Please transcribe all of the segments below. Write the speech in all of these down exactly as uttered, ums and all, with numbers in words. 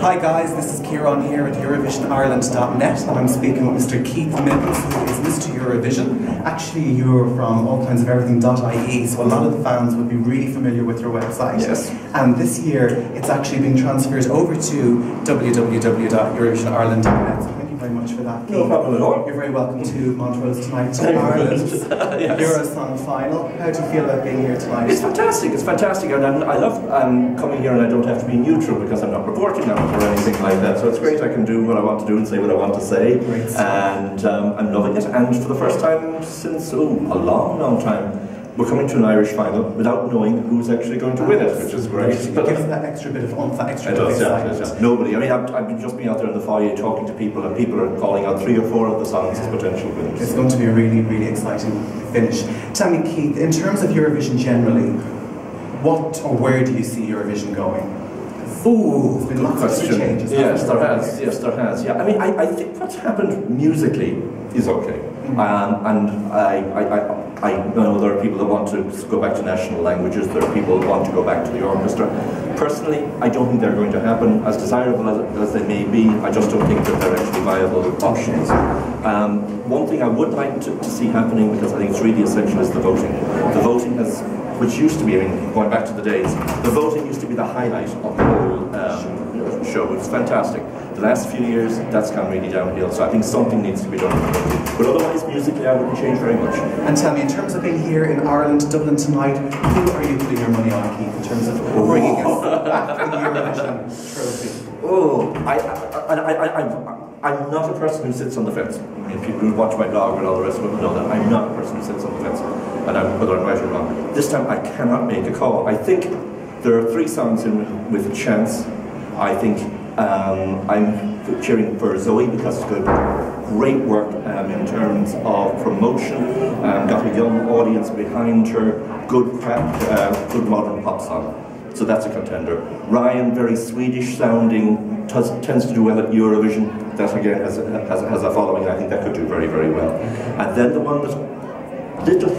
Hi guys, this is Kieran here at Eurovision Ireland dot net and I'm speaking with Mister Keith Mills, who is Mister Eurovision. Actually, you're from all kinds of everything dot I E, so a lot of the fans would be really familiar with your website. Yes. And this year, it's actually been transferred over to w w w dot Eurovision Ireland dot net. So thank you very much for that, Keith. No problem at all. You're very welcome to Montrose tonight, to Ireland's yes. Eurosong final. How do you feel about being here tonight? It's fantastic, it's fantastic. And I'm, I love um, coming here and I don't have to be neutral because I'm not reporting on or anything like that, so it's great. I can do what I want to do and say what I want to say, and um, I'm loving it. And for the first time since oh, a long, long time, we're coming to an Irish final without knowing who's actually going to win it, which is great. It gives that extra bit of oomph, that extra bit of excitement. Nobody, I mean, I've, I've just been out there in the foyer talking to people, and people are calling out three or four of the songs as potential winners. It's going to be a really, really exciting finish. Tell me, Keith, in terms of Eurovision generally, what or where do you see Eurovision going? Ooh, good question. Changes, yes, there has. Yes, there has. Yeah, I mean, I, I think what's happened musically is okay, mm-hmm. um, and I, I, I, I know there are people that want to go back to national languages. There are people that want to go back to the orchestra. Personally, I don't think they're going to happen. As desirable as, as they may be, I just don't think that they're actually viable options. Um, one thing I would like to, to see happening, because I think it's really essential, is the voting. The voting has. Which used to be, I mean, going back to the days, the voting used to be the highlight of the whole um, show. It's fantastic. The last few years, that's gone really downhill, so I think something needs to be done. But otherwise, musically, I wouldn't change very much. And tell me, in terms of being here in Ireland, Dublin tonight, who are you putting your money on, Keith, in terms of bringing us back in the Eurovision trophy? Oh, I, I, I, I, I, I I'm not a person who sits on the fence. If you watch my blog and all the rest of it, you know that I'm not a person who sits on the fence, and I'm, whether I'm right or wrong. This time I cannot make a call. I think there are three songs in with a chance. I think um, I'm cheering for Zoe because it's good. Great work um, in terms of promotion. Um, got a young audience behind her. Good craft, uh, good modern pop song. So that's a contender. Ryan, very Swedish sounding, tends to do well at Eurovision. That again has a, has, a, has a following, and I think that could do very, very well. And then the one that little,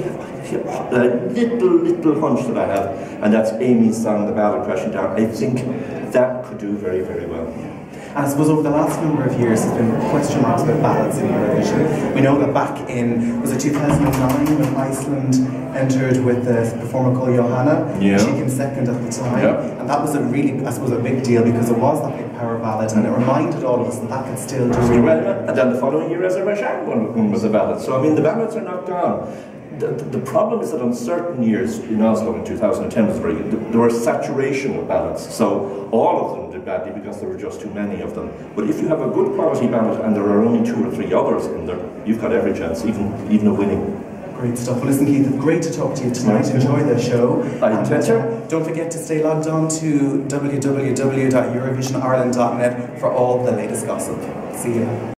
little, little hunch that I have, and that's Amy's song, The Battle Crashing Down. I think that could do very, very well. And I suppose over the last number of years there's been question marks about ballads in Eurovision. We know that back in, was it two thousand nine, when Iceland entered with a performer called Johanna? Yeah. She came second at the time. Yeah. And that was a really, I suppose, a big deal because it was that big power ballad and it reminded all of us that that could still do really well. And then the following year Azerbaijan one was a ballad. So I mean the ballads are not gone. The, the problem is that on certain years, in Oslo in two thousand ten was very good, there were saturation of ballads, so all of them did badly because there were just too many of them. But if you have a good quality ballad and there are only two or three others in there, you've got every chance, even, even of winning. Great stuff. Well, listen, Keith, great to talk to you tonight. Enjoy the show. And don't forget to stay logged on to w w w dot Eurovision Ireland dot net for all the latest gossip. See you.